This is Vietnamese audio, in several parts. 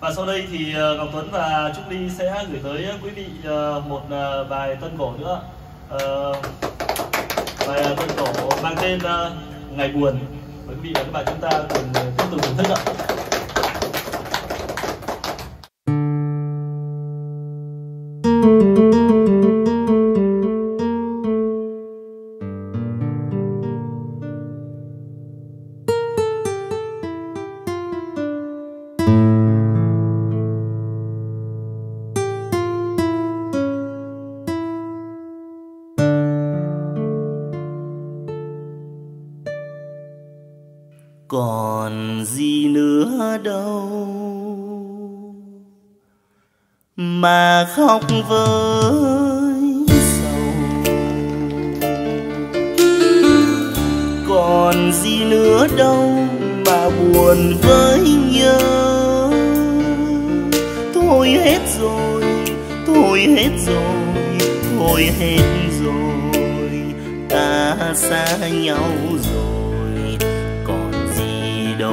Và sau đây thì Ngọc Tuấn và Trúc Ly sẽ gửi tới quý vị một bài tân cổ nữa. Bài tân cổ mang tên Ngày Buồn. Mời quý vị và các bạn chúng ta cùng tiếp tục thưởng thức ạ. Còn gì nữa đâu mà khóc với sầu, còn gì nữa đâu mà buồn với nhớ. Thôi hết rồi, thôi hết rồi, thôi hết rồi, ta xa nhau rồi. Đâu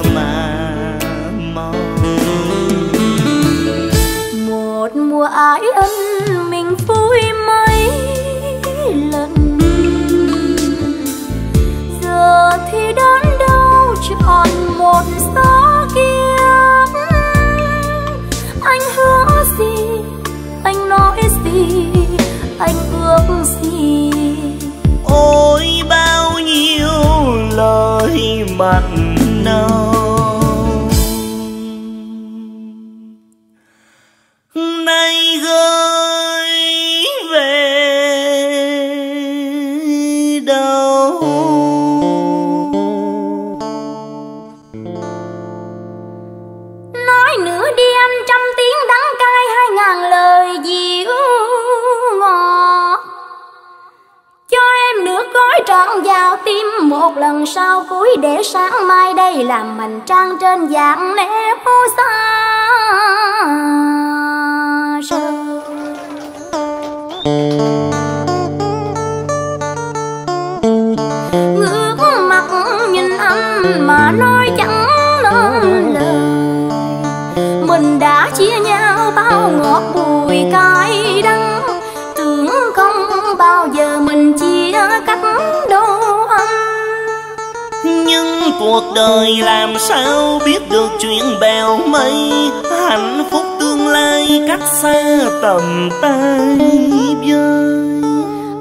mà mong một mùa ái ân mình vui mấy lần, giờ thì đớn đau trọn một gió kiếp. Anh hứa gì, anh nói gì, anh ước gì, ôi bao nhiêu lời mặn nồng. Nay gửi về đâu? Nói nữa đi anh, trăm tiếng đắng cay 2.000 lời dịu ngọt. Cho em nước gói trọn vào tim một lần sau cuối, để sáng mai đây làm mình trang trên dạng nếp xa rời. Ngước mặt nhìn anh mà nói chẳng nên lời, mình đã chia nhau bao ngọt bùi cay đắng, tưởng không bao giờ mình chia cách đôi. Nhưng cuộc đời làm sao biết được chuyện bèo mây, hạnh phúc tương lai cách xa tầm tay vơi.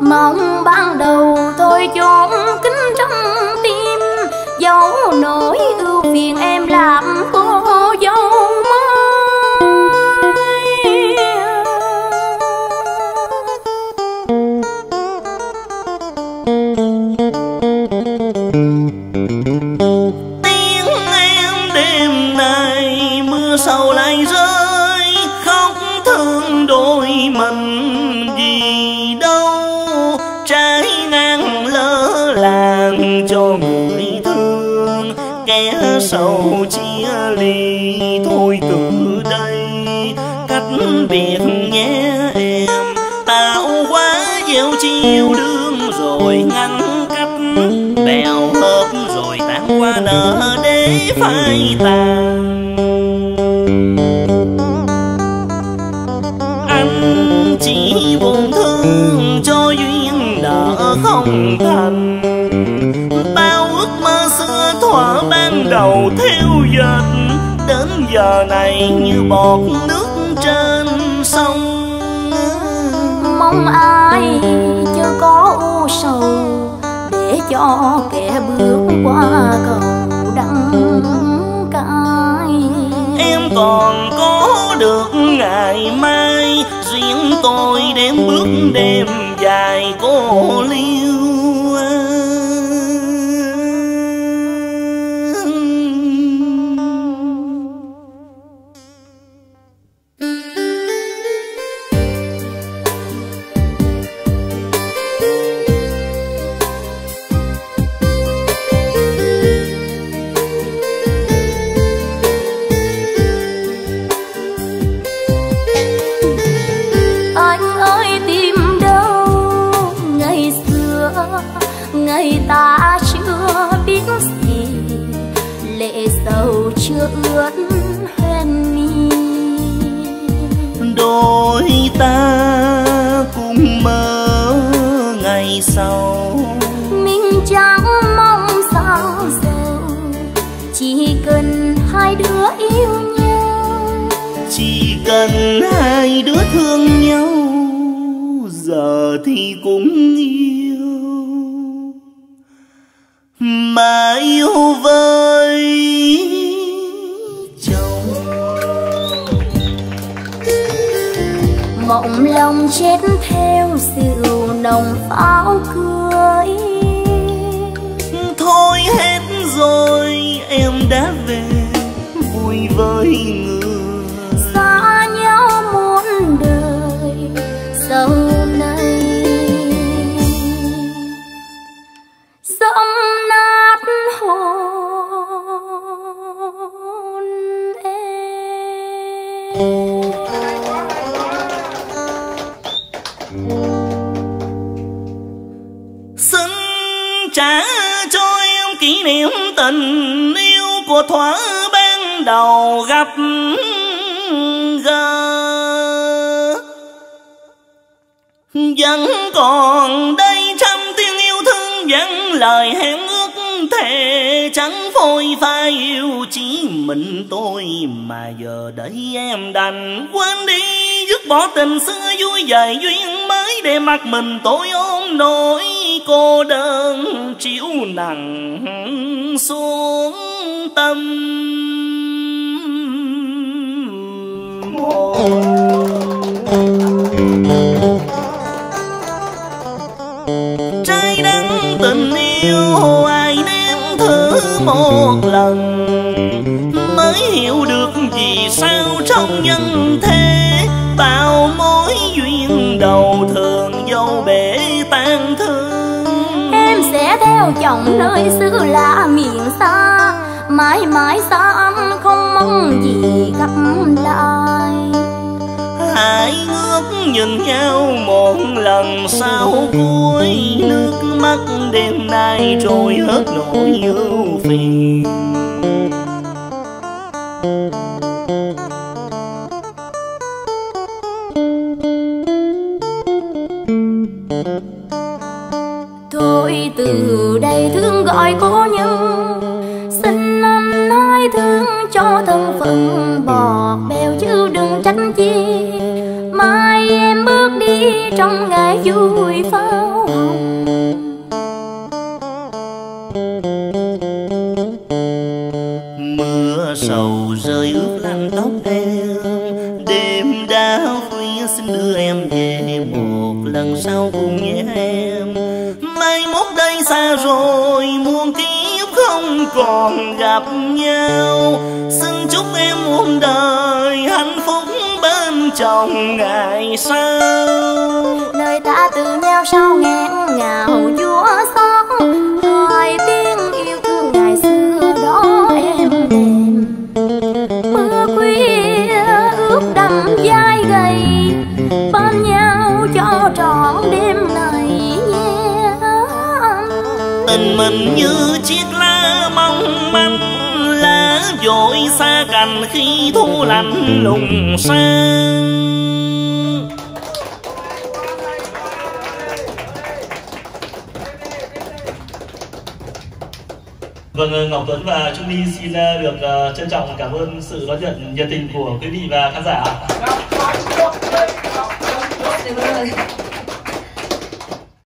Mong ban đầu tôi trốn kín trong tim, dấu nỗi ưu phiền em làm cô dâu mới. Tiếng em đêm nay mưa sầu lại rơi, khóc thương đôi mình gì đâu, trái ngang lỡ làng cho người thương, kẻ sầu chia ly. Thôi từ đây cách biệt nhé em, tao quá gieo chiều đương rồi ngăn cách, bèo hợp rồi tan qua nợ để phai tàn. Anh chỉ buồn thương cho duyên nợ không thành, bao ước mơ xưa thỏa ban đầu theo dệt, đến giờ này như bọt nước trên sông. Mong ai chưa có u sầu để cho kẻ bước qua cầu đắng cay. Em còn có được ngày mai, riêng tôi đếm bước đêm dài cô liêu. Anh ơi tìm đâu ngày xưa chưa ướt hoen mi. Đôi ta cùng mơ ngày sau, mình chẳng mong sao giàu, chỉ cần hai đứa yêu nhau, chỉ cần hai đứa thương nhau, giờ thì cũng yêu mà yêu vơi. Mộng lòng chết theo rượu nồng pháo cưới. Thôi hết rồi em đã về vui với người. Xa nhau muôn đời sau này, giông nát hồn em. Trả cho em kỷ niệm tình yêu của thuở ban đầu gặp gỡ, vẫn còn đây trăm tiếng yêu thương, vẫn lời hẹn ước thề chẳng phôi pha, yêu chỉ mình tôi mà giờ đây em đành quên đi, dứt bỏ tình xưa vui về duyên mới để mặc mình tôi ôm nỗi cô đơn chịu nặng xuống tâm trái đắng tình yêu. Ai nếm thử một lần mới hiểu được vì sao trong nhân thế bao mối duyên đầu thường dâu bể tan thương. Sẽ theo chồng nơi xứ lạ miền xa, mãi mãi xa anh không mong gì gặp lại. Hãy ngước nhìn nhau một lần sau cuối, nước mắt đêm nay trôi hết nỗi ưu phiền. Tôi từ đây thương gọi cố nhân, xin anh hãy thương cho thân phận bọt bèo chứ đừng tránh chi. Mai em bước đi trong ngày vui pháo hồng, mưa sầu rơi ướt lăn tóc em, đêm đã khuya xin đưa em về một lần sau cùng nhé em. Mai mốt đây xa rồi muôn kiếp không còn gặp nhau, xin chúc em muôn đời hạnh phúc bên chồng ngày sau. Lời ta từ nhau sao nghẹn ngào chúa xót, hoài tiếng yêu thương ngày xưa đó em đêm. Mưa khuya ướt đầm vai gầy, bên nhau cho trọn đêm này. Tình mình như chiếc lá mong manh, lá vội xa cành khi thu lạnh lùng sang. Vâng, Ngọc Tuấn và Trúc Ly xin được trân trọng cảm ơn sự đón nhận nhiệt tình của quý vị và khán giả.